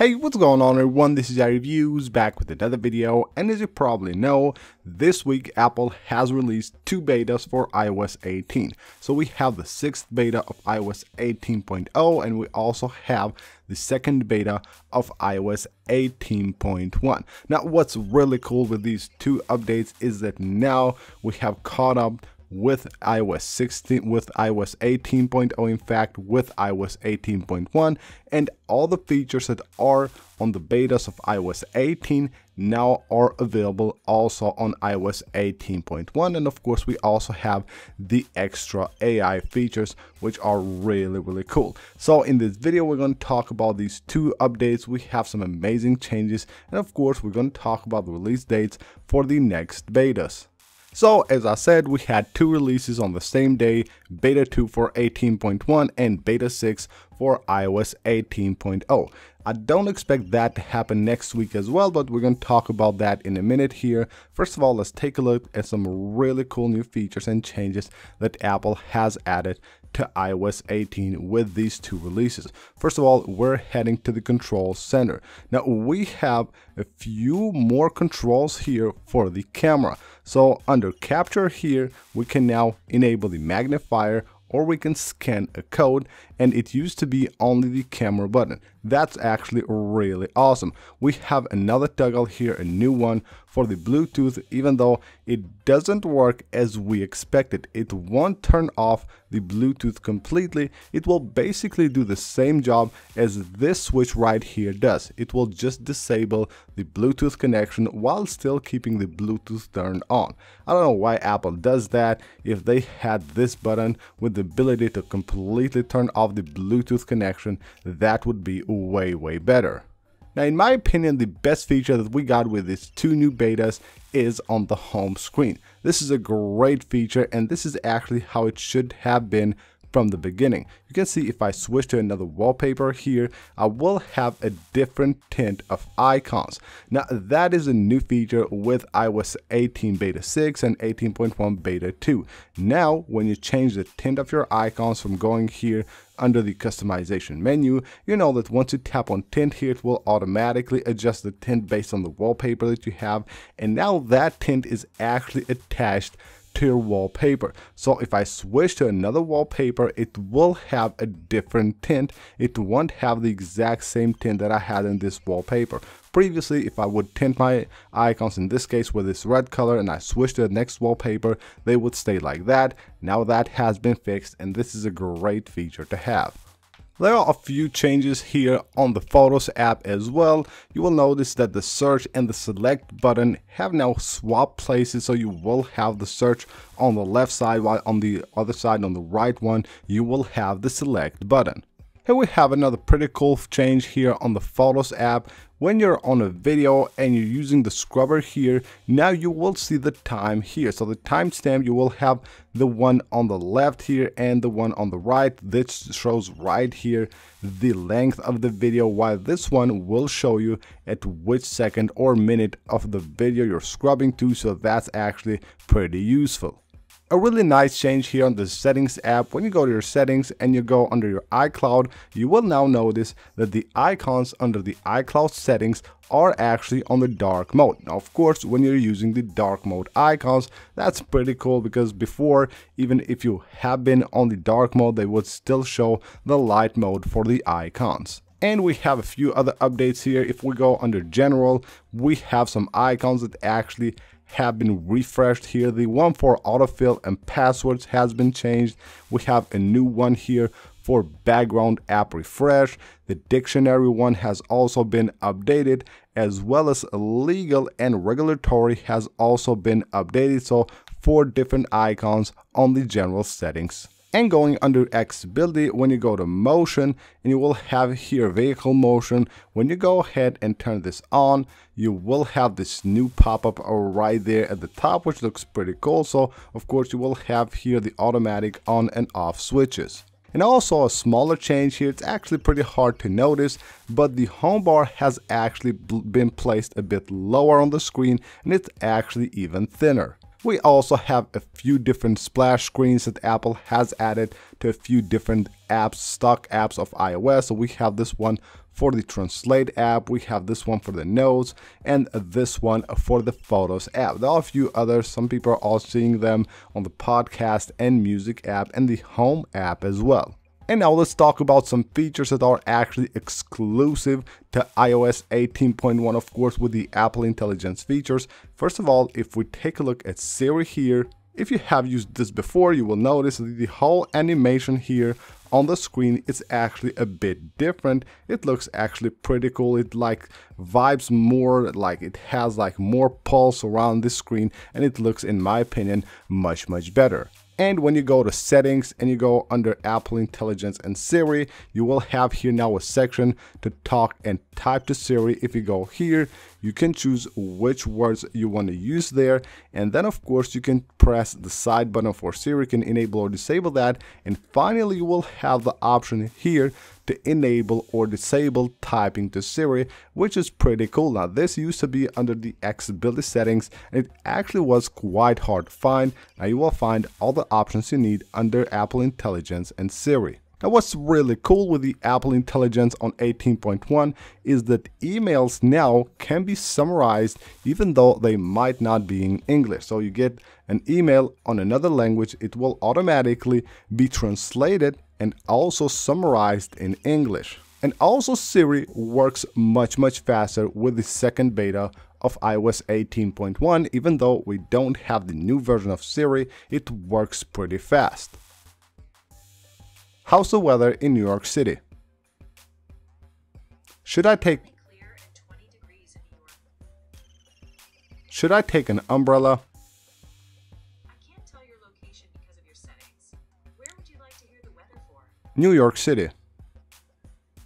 Hey, what's going on everyone, this is iReviews back with another video, and as you probably know, this week Apple has released two betas for iOS 18. So we have the 6th beta of iOS 18.0 and we also have the 2nd beta of iOS 18.1. Now what's really cool with these two updates is that now we have caught up with iOS 18.0, in fact with iOS 18.1, and all the features that are on the betas of iOS 18 now are available also on iOS 18.1. And of course we also have the extra AI features, which are really cool. So in this video we're going to talk about these two updates. We have some amazing changes, and of course we're going to talk about the release dates for the next betas. So as I said, we had two releases on the same day, beta 2 for 18.1 and beta 6 for iOS 18.0. I don't expect that to happen next week as well, but we're going to talk about that in a minute here. First of all, let's take a look at some really cool new features and changes that Apple has added to iOS 18 with these two releases. First of all, we're heading to the control center. Now we have a few more controls here for the camera. So under capture here, we can now enable the magnifier, or we can scan a code, and it used to be only the camera button. That's actually really awesome. We have another toggle here, a new one for the Bluetooth, even though it doesn't work as we expected. It won't turn off the Bluetooth completely. It will basically do the same job as this switch right here does. It will just disable the Bluetooth connection while still keeping the Bluetooth turned on. I don't know why Apple does that. If they had this button with the ability to completely turn off the Bluetooth connection, that would be way better. Now in my opinion, the best feature that we got with these two new betas is on the home screen. This is a great feature, and this is actually how it should have been from the beginning. You can see if I switch to another wallpaper here, I will have a different tint of icons. Now that is a new feature with iOS 18 beta 6 and 18.1 beta 2. Now when you change the tint of your icons from going here under the customization menu, you know that once you tap on tint here, it will automatically adjust the tint based on the wallpaper that you have, and now that tint is actually attached to your wallpaper. So if I switch to another wallpaper, it will have a different tint. It won't have the exact same tint that I had in this wallpaper. Previously, if I would tint my icons, in this case with this red color, and I switch to the next wallpaper, they would stay like that. Now that has been fixed, and this is a great feature to have. There are a few changes here on the Photos app as well. You will notice that the search and the select button have now swapped places, so you will have the search on the left side, while on the other side, on the right one, you will have the select button. Here we have another pretty cool change here on the Photos app. When you're on a video and you're using the scrubber here, now you will see the time here. So the timestamp, you will have the one on the left here and the one on the right. This shows right here the length of the video, while this one will show you at which second or minute of the video you're scrubbing to. So that's actually pretty useful. A really nice change here on the settings app. When you go to your settings and you go under your iCloud, you will now notice that the icons under the iCloud settings are actually on the dark mode. Now, of course, when you're using the dark mode icons, that's pretty cool, because before, even if you have been on the dark mode, they would still show the light mode for the icons. And we have a few other updates here. If we go under general, we have some icons that actually have been refreshed here. The one for autofill and passwords has been changed. We have a new one here for background app refresh. The dictionary one has also been updated, as well as legal and regulatory has also been updated. So 4 different icons on the general settings. And going under accessibility, when you go to motion, and you will have here vehicle motion. When you go ahead and turn this on, you will have this new pop-up right there at the top, which looks pretty cool. So of course you will have here the automatic on and off switches. And also a smaller change here, it's actually pretty hard to notice, but the home bar has actually been placed a bit lower on the screen, and it's actually even thinner. We also have a few different splash screens that Apple has added to a few different apps, stock apps of iOS. So we have this one for the Translate app, we have this one for the notes, and this one for the Photos app. There are a few others. Some people are also seeing them on the podcast and music app and the Home app as well. And now let's talk about some features that are actually exclusive to iOS 18.1, of course, with the Apple Intelligence features. First of all, if we take a look at Siri here, if you have used this before, you will notice that the whole animation here on the screen is actually a bit different. It looks actually pretty cool. It like vibes more, like it has like more pulse around the screen, and it looks, in my opinion, much better. And when you go to settings and you go under Apple Intelligence and Siri, you will have here now a section to talk and type to Siri. If you go here, you can choose which words you want to use there. And then of course you can press the side button for Siri, can enable or disable that. And finally, you will have the option here to enable or disable typing to Siri, which is pretty cool. Now this used to be under the accessibility settings, and it actually was quite hard to find. Now you will find all the options you need under Apple Intelligence and Siri. Now what's really cool with the Apple Intelligence on 18.1 is that emails now can be summarized, even though they might not be in English. So you get an email on another language, it will automatically be translated and also summarized in English. And also Siri works much faster with the second beta of iOS 18.1. Even though we don't have the new version of Siri, it works pretty fast. How's the weather in New York City? Should I take an umbrella? New York City.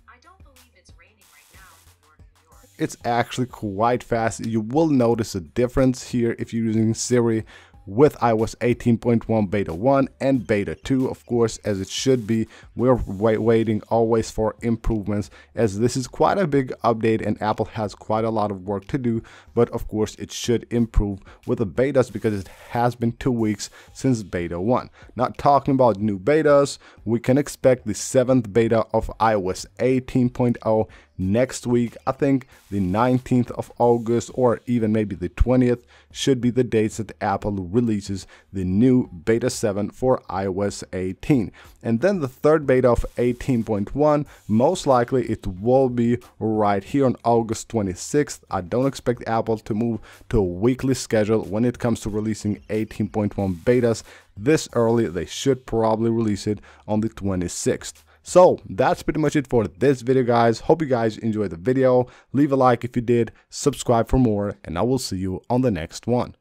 I don't believe it's raining right now in New York. It's actually quite fast. You will notice a difference here if you're using Siri with iOS 18.1 beta 1 and beta 2, of course, as it should be. We're waiting always for improvements, as this is quite a big update and Apple has quite a lot of work to do, but of course it should improve with the betas because it has been 2 weeks since beta 1. Not talking about new betas, we can expect the 7th beta of iOS 18.0 next week. I think the 19th of August or even maybe the 20th should be the dates that Apple releases the new beta 7 for iOS 18. And then the third beta of 18.1, most likely it will be right here on August 26th. I don't expect Apple to move to a weekly schedule when it comes to releasing 18.1 betas this early. They should probably release it on the 26th. So that's pretty much it for this video, guys. Hope you guys enjoyed the video. Leave a like if you did, subscribe for more, and I will see you on the next one.